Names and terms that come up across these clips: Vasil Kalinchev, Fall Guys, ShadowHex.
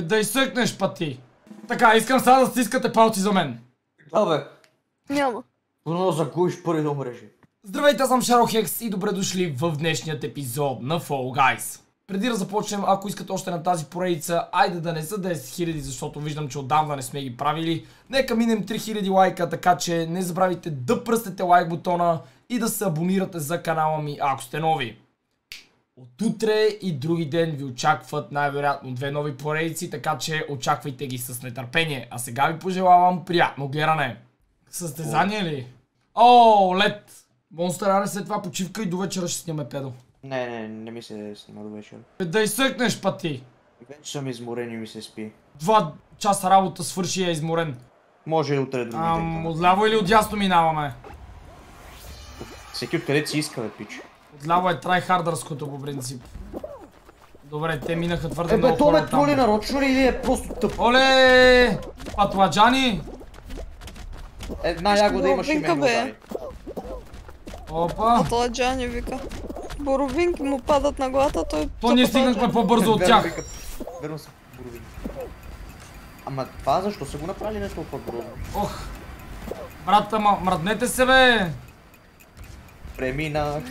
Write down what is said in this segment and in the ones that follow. Да изсъкнеш пъти. Така, искам сега да стискате палци за мен. Да бе. Няма. Но за куиш пари да умрежи. Здравейте, аз съм ShadowHex и добре дошли в днешният епизод на Fall Guys. Преди да започнем, ако искате още на тази поредица, айде да не са 10 000, защото виждам, че отдавна не сме ги правили. Нека минем 3000 лайка, така че не забравяйте да пръснете лайк бутона и да се абонирате за канала ми, ако сте нови. От утре и други ден ви очакват най-вероятно две нови поредици, така че очаквайте ги с нетърпение. А сега ви пожелавам приятно гледане. Състезание ли? О, лед! Монстър, аре след това почивка и до вечера ще снимаме педо. Не ми се снима до вечера. Да изсъкнеш пъти! Вече съм изморен и ми се спи. 2 часа работа свърши и е изморен. Може и утре да ми дете. Отляво или отясно минаваме? Всеки откъде си иска, бе, пич. Отляво е трайхардърското по принцип. Добре, те минаха твърде много хора там. Ебе, то ме троли нарочно ли или е просто тъпо? Оле! Патладжани! Една ягода имаш и мен удари. Опа! Патладжани вика. Боровинки му падат на главата, той... То ние стигнахме по-бързо от тях. Верно са боровинки. Ама това защо са го направили не толкова бързо? Ох! Брат, ама мръднете се, бе! Преминах.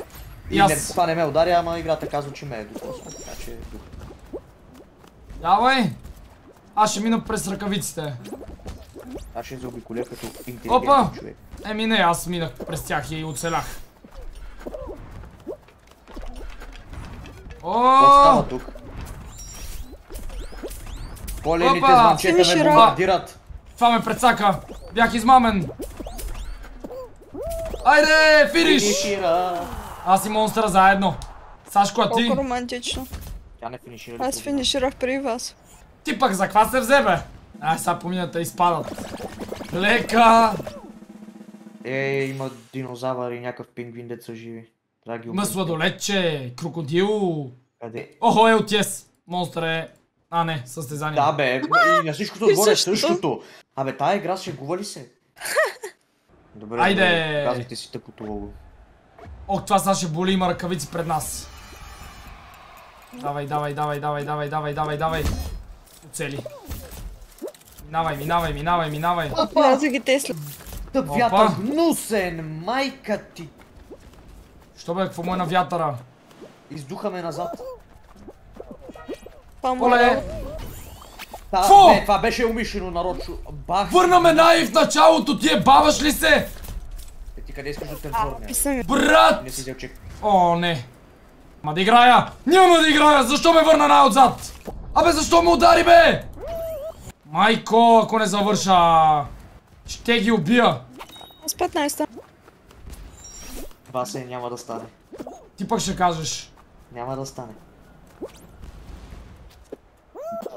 И това не ме ударя, ама играта казва, че ме е докосна, така че... Давай! Аз ще мина през ръкавиците. Аз ще заобиколя като интелигентен човек. Опа! Еми не, аз минах през тях и оцелях. Ооо! Колените звънчета ме бомбардират. Това ме прецака. Бях измамен. Айде, финиш! Аз и монстъра заедно. Сашко, а ти? Колко романтично. Тя не финишира ли? Аз финиширах при вас. Ти пък за каква се взе, бе? Ай, сега помината изпадат. Лека! Ей, има динозавър и някакъв пингвин деца живи. Има сладолетче, крокодил. Къде? Охо, е отес. Монстър е... А, не, състезание. Да, бе, и на всичкото отгоре е същото. Абе, тая игра ще гува ли се? Добре, айде! Казахте си тъпото лого. Ох, това сега ще боли, има ръкавици пред нас. Давай, давай, давай, давай, давай, давай, давай, давай. Оцели. Минавай, минавай, минавай, минавай. Опа, аз ги тесля. Тъп вятър, гнусен, майка ти. Що бе, какво му е на вятъра? Издухаме назад. Оле! Не, това беше умишлено, нарочно. Върнаме най-и в началото, ти е баваш ли се? Ти къде искаш да те върне? Брат! О, не. Ма да играя! Няма да играя! Защо ме върна най-отзад? Абе, защо ме удари, бе? Майко, ако не завърша... Ще ги убия. С 15-та. Това се няма да стане. Ти пък ще кажеш. Няма да стане.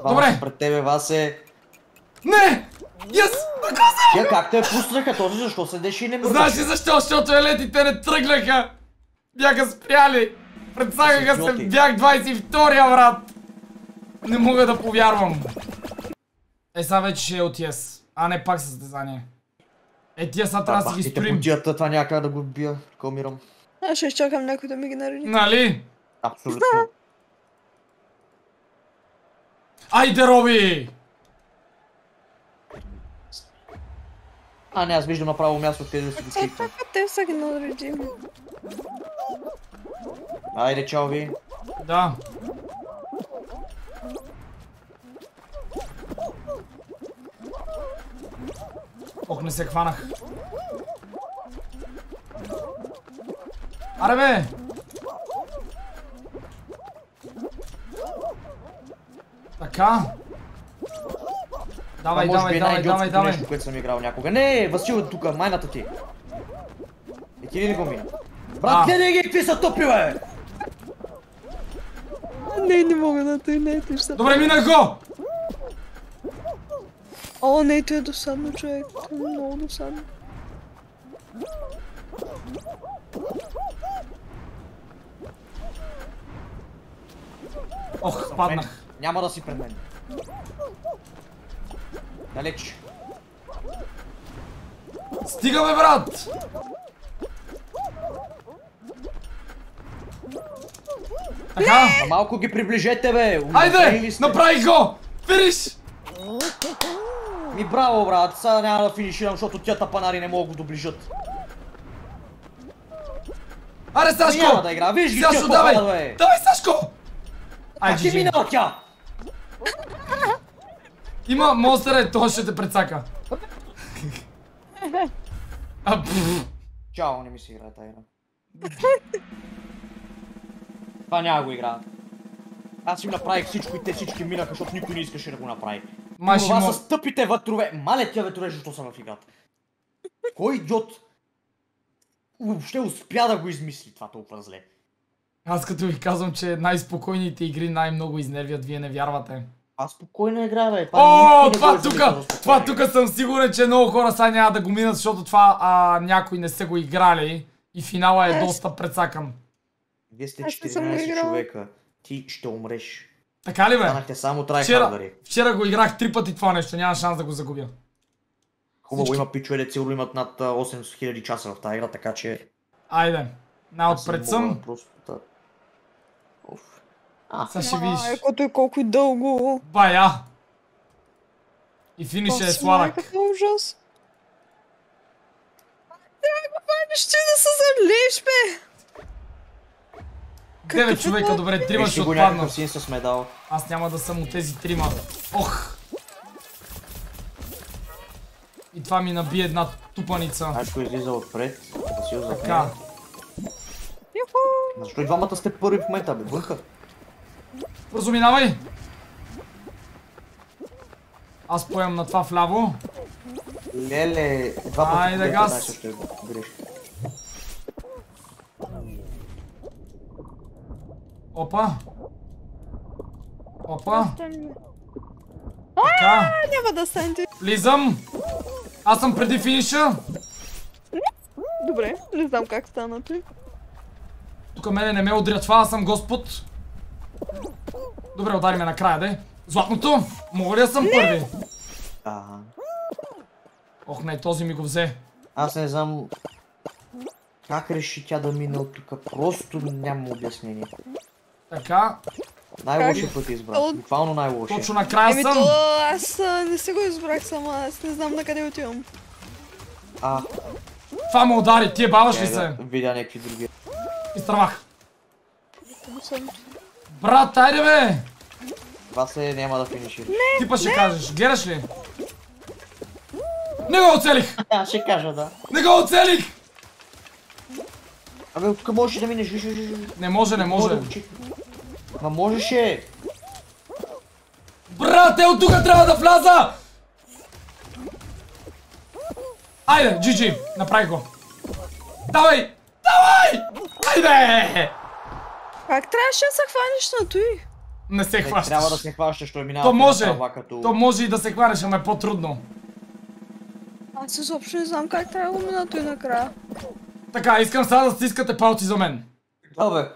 Добре! Пред тебе, Васе... Не! Yes! Наказам! Я как те пуснаха този, защо се деши и не мърваше? Знаеш ли защо? Защото елетите не тръгнаха! Бяха спряли! Предсагаха се, бях 22-я, брат! Не мога да повярвам! Е, сега вече ще е от ЕС. А не, пак състезание. Е, тия са трябва да си ги стрим. Това няма как да го бия, така умирам. Аз ще изчакам някой да ми ги нареди. Нали? Абсолютно. Айде, Роби! А, не, аз виждам направо място, къде да си ги скипвам. Те са ги наредим. Айде, чао ви. Да. Ох, не се хванах. Аре, бе! Така. Давай, давай, давай, давай, давай. Нещо, което съм играл някога. Не, Васил е тука, майната ти. И ти ли го мина? Брат, гледай ги, какви са тъпи, бе! Не, не мога да той не е тъща. Добре, минах го! О, не, той е досадно, човек. Той е много досадно. Ох, паднах. Няма да си пред мен. Далеч. Стигаме, брат! Така, малко ги приближете, бе! Айде, направи го! Финиш! Ми браво, брат, сега няма да финиширам, защото тия тапанари не могат да го доближат. Аре, Сашко! Няма да игра, виж ги тия попада, бе! Давай, Сашко! А ти минал тя! Има монстър, е, той ще те прецака. Чао, не ми се играе тази игра. Това няма го игра. Аз им направих всичко и те всички минаха, защото никой не искаше да го направи. Ма, това с тъпите ветрове. Мале тия ветрове, защо съм в играта. Кой идиот въобще успя да го измисли това толкова зле? Аз като ви казвам, че най-спокойните игри най-много изнервят, вие не вярвате. Аз спокойна игра, бе. О, това тук съм сигурен, че много хора сега няма да го минат, защото това някои не са го играли и финала е доста прецакан. Вие сте 14 човека. Ти ще умреш. Така ли, бе? Станахте само трайхардари. Вчера го играх 3 пъти това нещо, няма шанс да го загубя. Хубаво, има пичове, сигурно имат над 8 000 часа в тази игра, така че... Айде, най-отпред съм. Сега ще видиш. Екото е колко и дълго. Бая. И финиша е сладък. Това е ужас. Трябва го паниш, че да се залиш, бе. 9 човека, добре, 3 ще отпаднат. Аз няма да съм от тези 3-ма. Ох! И това ми наби една тупаница. Ашко излиза отпред. Така. Защо и двамата сте първи в момента, бе? Бърха. Бързо минавай! Аз поем на това вляво. Леле, два пъти. Айде газ. Опа! Опа! Така! Няма да стане. Влизам! Аз съм преди финиша! Добре, не знам как стана ти. Тук мене не ме удря това, аз съм Господ. Добре, удари ме накрая, де. Златното! Мога ли да съм първи? Ага. Ох, не, този ми го взе. Аз не знам... Как реши тя да мине от тук? Просто няма обяснение. Така. Най-лошия път избрах. Буквално най-лошия. Точно накрая съм. Еми то, аз не си го избрах сама. Аз не знам на къде отивам. Това ме удари. Ти е баваш ли се? Видя някакви други. Изтървах. Брат, айде бе! Това се няма да финишира. Типа ще кажеш. Гледаш ли? Не го оцелих! Ще кажа, да. Не го оцелих! Абе, тук можеш да минеш. Не може, не може. Ма можеше! Брат, е, от тук трябва да вляза! Айде, GG, направи го. Давай! Давай! Айде! Как трябваше да се хванеш на той? Не се хващаш. Трябва да се хващаш, защото минава. То може. То може и да се хванеш, ама е по-трудно. Аз изобщо не знам как трябва да мина той накрая. Така, искам сега да стискате палци за мен. Да, бе.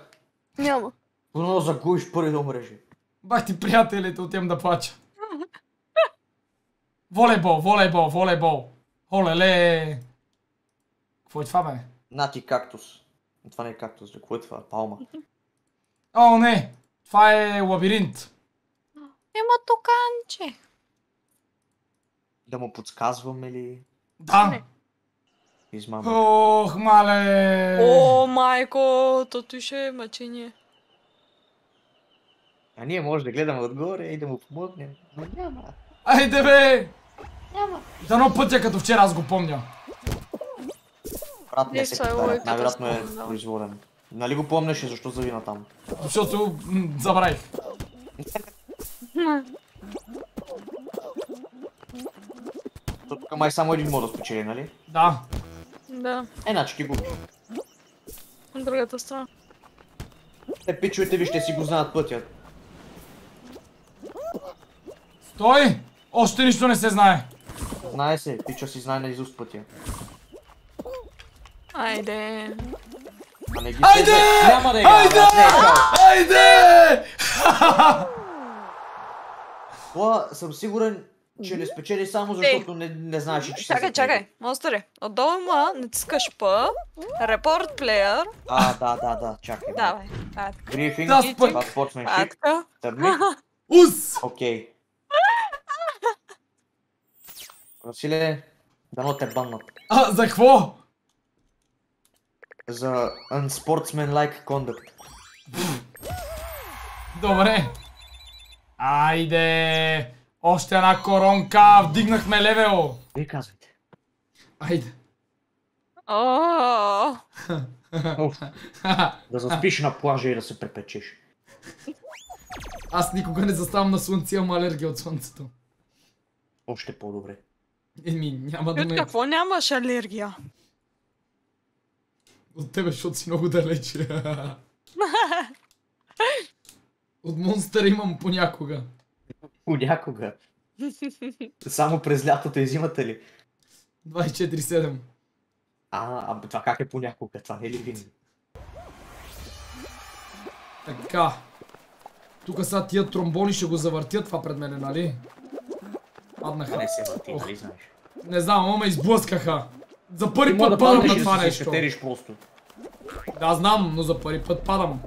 Няма. Поно загубиш първи да умрежи. Бах ти, приятелите, отивам да плача. Волейбол, волейбол, волейбол. Олеле. Какво е това, бе? Нати кактус. Това не е кактус, какво е това? Палма. О, не. Това е лабиринт. Има токанче. Да му подсказваме ли? Да. Измама. Ох, мале! О, майко, тото ще е мъчение. А ние може да гледаме отгоре и да му помогнем, но няма. Айде бе! Няма. Дано пътя като вчера, аз го помня. Брат, не се повтаря, най-вероятно е произволен. Нали го помнеше, защо завина там? Защото забравих. Тук май само един мод да спечели, нали? Да. Да. Еначе ти губиш. От другата страна. Те пичовете ви ще си го знаят пътя. Стой! Още нищо не се знае. Знае се, пича си знае наизуст пътя. Айде! Айде! Айде! Айде! Това съм сигурен, че не спечели само защото не знаеше, че... Чакай, чакай, монстъре. Отдолу има, натискаш П, репорт плеер. Да, чакай. Давай, патка. Грифинг, патка, търни. Ус! Окей. Василе, дано те баннат. А, за какво? За unsportsmanlike conduct. Добре. Айде! Още една коронка! Вдигнахме левел! Вие казвайте. Айде. Да заспиш на плажа и да се препечеш. Аз никога не заставам на слънце, имам алергия от слънцето. Още по-добре. Еми, няма да ме... Какво нямаш алергия? От тебе, защото си много далече. От монстър имам понякога. Понякога? Само през лятото и зимата ли? 24-7. А, това как е понякога? Това не е ли винаги? Така. Тук са тия тромбони ще го завъртят това пред мене, нали? Паднаха. Не се върти, нали знаеш? Не знам, ама изблъскаха. За първи път падам на това нещо. Да, знам, но за първи път падам.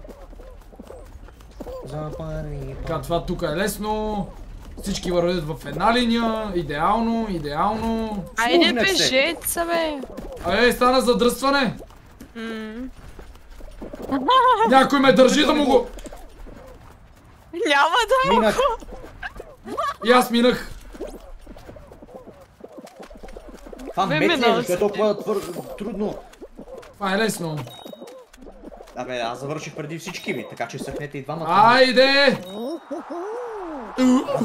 Така, това тук е лесно. Всички вървят в една линия. Идеално, идеално. Айде бежеца, бе. Ай, стана задръстване. Някой ме държи да му го... Няма да му го... И аз минах. Това метне, защото е толкова трудно. Това е лесно. Абе, аз завърших преди всички ми, така че съхнете и двамата. Айде!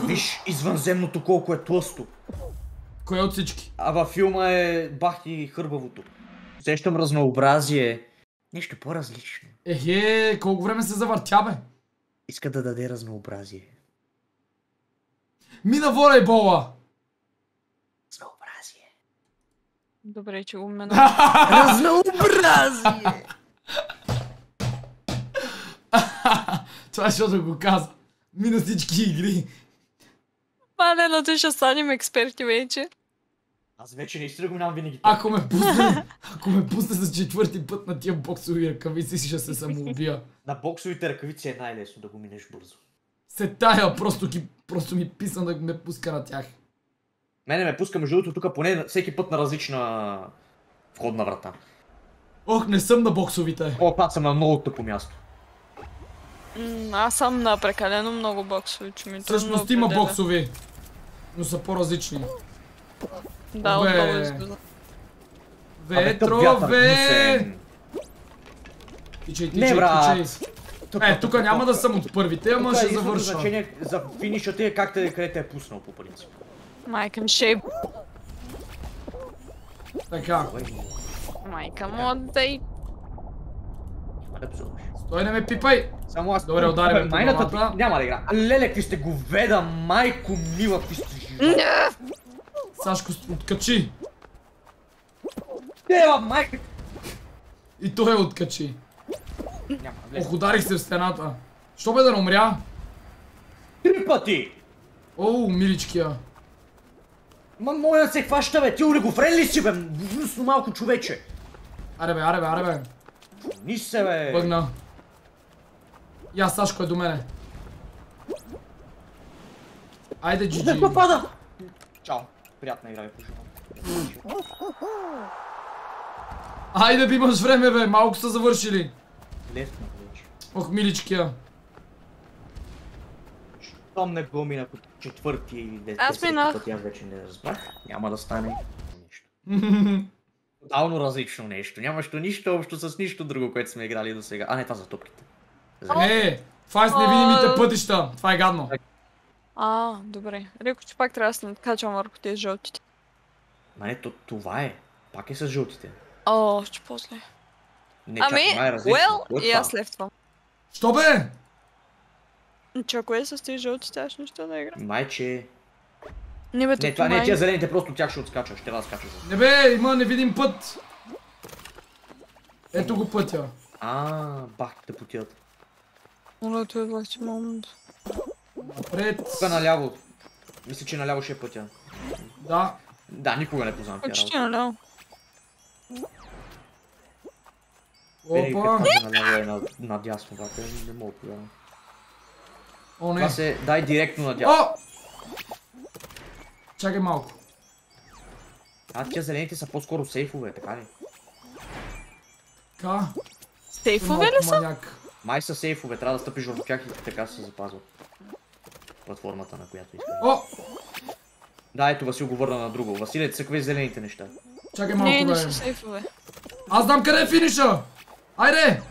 Виж извънземното колко е тлъсто. Кое от всички? А във филма е бахти хърбавото. Сещам разнообразие. Нещо по-различно. Ехе, колко време се завъртя, бе? Иска да даде разнообразие. Мина волейбола! Разнообразие. Добре, че го минах. Разнообразие! Това е защото го каза. Мина всички игри. Мале, но ти ще станем експерти вече. Аз вече наистина го минам винаги. Ако ме пусне, за четвърти път на тия боксови ръкавици, ще се самоубия. На боксовите ръкавици е най-лесно да го минеш бързо. Се тая, просто ми писа да ме пуска на тях. Мене ме пуска между другото тук поне всеки път на различна входна врата. Ох, не съм на боксовите. О, пак съм на много тъпо място. Аз съм на прекалено много боксови, че ми трудно определя. Всъщност има боксови, но са по-различни. Да, отново изглежда. Ветрове! Тичай, тичай. Е, тук няма да съм от първите, ама ще завърша. Тук е изглежда значение за финиша ти е как те е пуснал по принцип. Майка ми ще е... Така. Майка му отдай. Стой, не ме пипай! Само аз... Добре, ударим по домата. Няма да игра. Леле, какви сте говеда, майко мила, какви сте живи. Сашко, откачи! Ева, майка! И той откачи. Ох, ударих се в стената. Що бе да не умря? Три пъти! Оу, миличкия. Ма моля да се хваща, бе, ти олигофрен ли си, бе? Гнусно малко човече. Аре, бе, аре, бе. Ниш се, бе! Бъгна. Я, Сашко е до мене. Айде, джи-джи. Какво пада? Чао. Приятна игра, бе. Айде, би имаш време, бе. Малко са завършили. Лесно, вече. Ох, миличкия. Щом не го мина по четвърти или 10 пъти, аз вече не разбрах. Няма да стане нещо. Тотално различно нещо. Нямащо нищо общо с нищо друго, което сме играли до сега. А, не, това за топките. Е, това е с невидимите пътища. Това е гадно. А, добре. Реко, че пак трябва да се надкачвам върху тези жълтите. Ма не, това е. Пак е с жълтите. О, ще после. Не, чак, това е различно. Ами, и аз лефтвам. Що бе? Че ако е с тези жълтите, аз нищо да играм. Майче... Не, бе, това не е тия зелените, просто тях ще отскачаш, ще разкачаш. Не бе, има невидим път. Ето го пътя. Ааа, бахте потият. Оля, той е власти момент. Напред. Тука наляво. Мисля, че наляво ще е пътя. Да. Да, никога не познавам тя работа. Почти наляво. Опа. Надясно, бака, не мога тогава. О, не. Това се дай директно надясно. Чакай малко. А тия зелените са по-скоро сейфове, така ли? Така. Сейфове ли са? Май са сейфове, трябва да стъпиш върху тях и така се запазва платформата, на която искам. О! Да, ето Васил го върна на друго. Василе, цъквай зелените неща. Чакай малко, бе. Не, не са сейфове. Аз знам къде е финиша! Айде!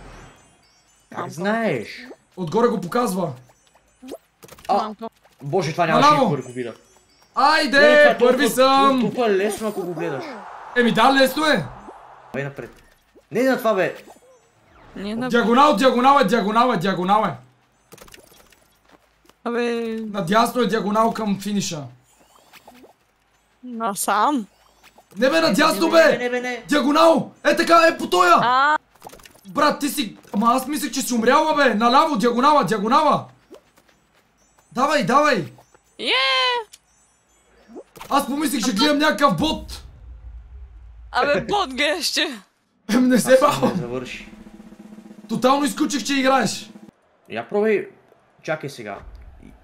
Как знаеш? Отгоре го показва. А, боже, това нямаше и първи го вида. Айде, е, първи съм! Тупа лесно, ако го гледаш. Еми да, лесно е. Бе напред. Не на това, бе. На... Диагонал, диагонал е, диагонал е, диагонал е. Абе... Надясно е диагонал към финиша. Насам? Не бе, надясно бе! Не. Диагонал! Е така, е по тоя! А... Брат, ти си... Ама аз мислех, че си умряла бе! Наляво, диагонала, диагонала! Давай, давай! Еее! Yeah. Аз помислих, че гледам някакъв бот! Абе, бот гледаш, че! Ем, не се бавам! Завърши. Тотално изключих, че играеш! Я пробай... Чакай сега.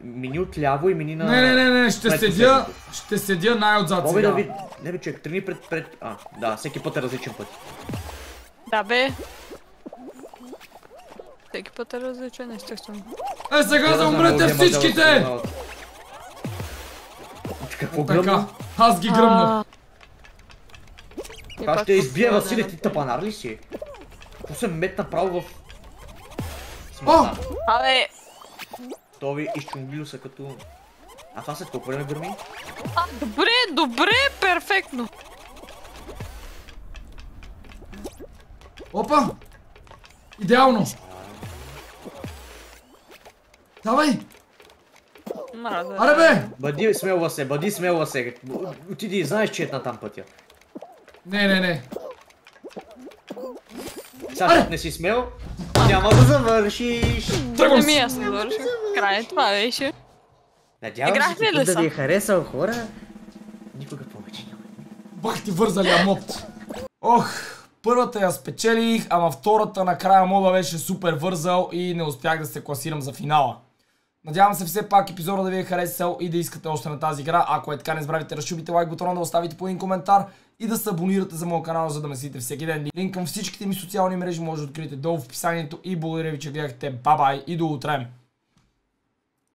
Мини от ляво и мини на... Не, ще седя най-отзад сега. Да ви... Не бе, човек, тръгни пред... А, да, всеки път е различен път. Да бе. Всеки път е различен, естествено. Е, сега да умрете всичките! Какво гръмна? Аз ги гръмнах. Така ще избия, Василе, ти тъпанар ли си? Какво се метна право в... Смъртна. Абе! То ви изчумбило са като... А това след колко време гърми? А, добре, перфектно! Опа! Идеално! Давай! Аре бе! Бъди смелва се, бъди смелва се! Отиди, знаеш, че е на там пътя. Не. Сега не си смел, няма да завършиш! Тръгвам си! Аз не завърших. Край, това беше. Надявам се, че да ви е харесал, хора. Никога повече няма. Бах ти вързали амот! Ох! Първата я спечелих, ама втората накрая мода беше супер вързал и не успях да се класирам за финала. Надявам се все пак епизода да ви е харесал и да искате още на тази игра. Ако е така, не забравяйте да шубите лайк бутона, да оставите по един коментар и да се абонирате за моя канал, за да ме следите всеки ден. Линк към всичките ми социални мрежи може да откриете долу в описанието и благодаря ви, че гледахте. Бай-бай и до утре!